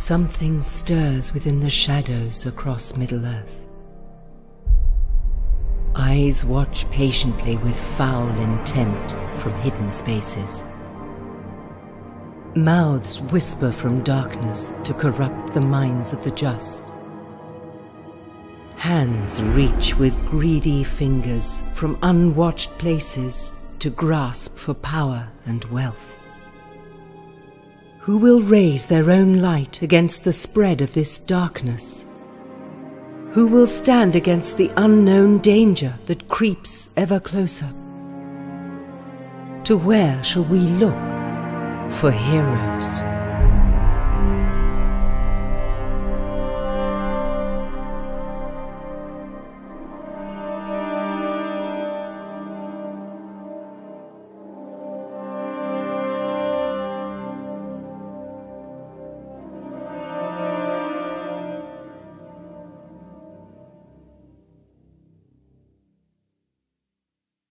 Something stirs within the shadows across Middle-earth. Eyes watch patiently with foul intent from hidden spaces. Mouths whisper from darkness to corrupt the minds of the just. Hands reach with greedy fingers from unwatched places to grasp for power and wealth. Who will raise their own light against the spread of this darkness? Who will stand against the unknown danger that creeps ever closer? To where shall we look for heroes?